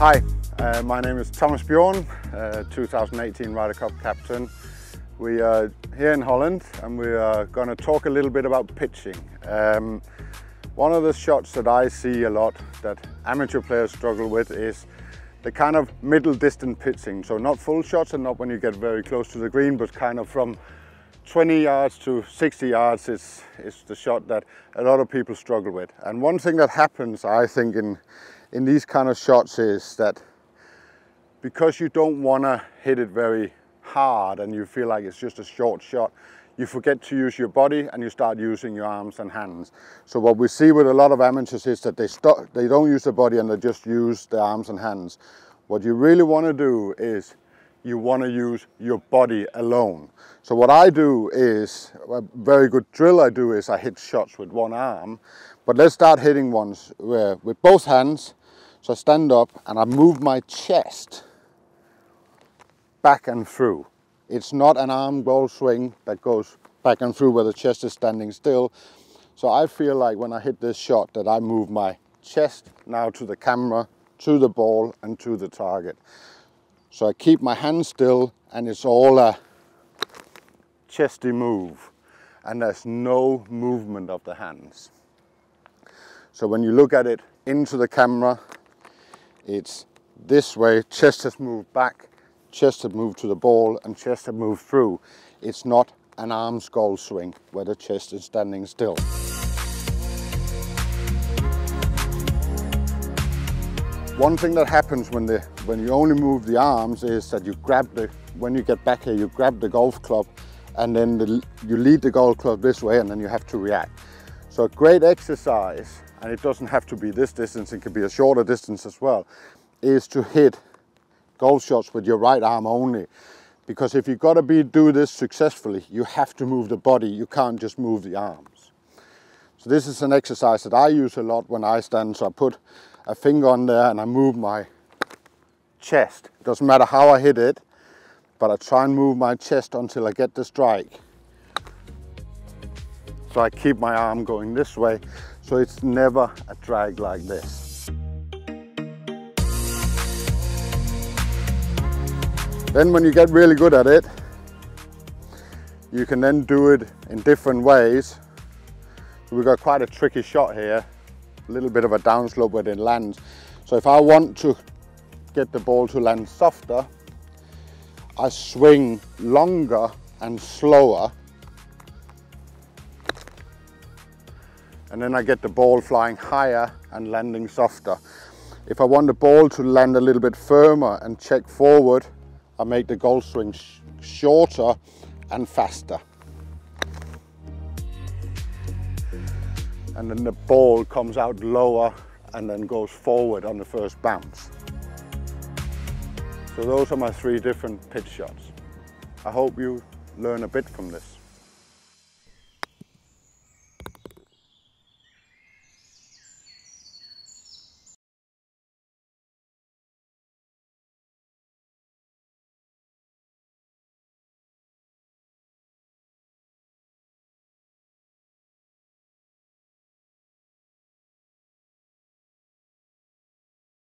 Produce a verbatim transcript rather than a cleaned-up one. Hi, uh, my name is Thomas Bjorn, uh, two thousand eighteen Ryder Cup captain. We are here in Holland and we are going to talk a little bit about pitching. Um, one of the shots that I see a lot that amateur players struggle with is the kind of middle distance pitching. So not full shots and not when you get very close to the green, but kind of from twenty yards to sixty yards is, is the shot that a lot of people struggle with. And one thing that happens, I think, in in these kind of shots is that because you don't want to hit it very hard and you feel like it's just a short shot, you forget to use your body and you start using your arms and hands. So what we see with a lot of amateurs is that they stop, they don't use the body and they just use their arms and hands. What you really want to do is you want to use your body alone. So what I do is, a very good drill I do is I hit shots with one arm, but let's start hitting ones where, with both hands. So I stand up and I move my chest back and through. It's not an arm goal swing that goes back and through where the chest is standing still. So I feel like when I hit this shot that I move my chest now to the camera, to the ball and to the target. So I keep my hand still and it's all a chesty move and there's no movement of the hands. So when you look at it into the camera, it's this way, chest has moved back, chest has moved to the ball and chest has moved through. It's not an arms goal swing where the chest is standing still. One thing that happens when, the, when you only move the arms is that you grab the, when you get back here, you grab the golf club and then the, you lead the golf club this way and then you have to react. So a great exercise, and it doesn't have to be this distance, it can be a shorter distance as well, is to hit golf shots with your right arm only. Because if you've got to be, do this successfully, you have to move the body, you can't just move the arms. So this is an exercise that I use a lot when I stand, so I put a finger on there and I move my chest. It doesn't matter how I hit it, but I try and move my chest until I get the strike. So I keep my arm going this way, so it's never a drag like this. Then when you get really good at it, you can then do it in different ways. We've got quite a tricky shot here. Little bit of a downslope where it lands. So if I want to get the ball to land softer, I swing longer and slower. And then I get the ball flying higher and landing softer. If I want the ball to land a little bit firmer and check forward, I make the golf swing sh- shorter and faster. And then the ball comes out lower and then goes forward on the first bounce. So those are my three different pitch shots. I hope you learn a bit from this.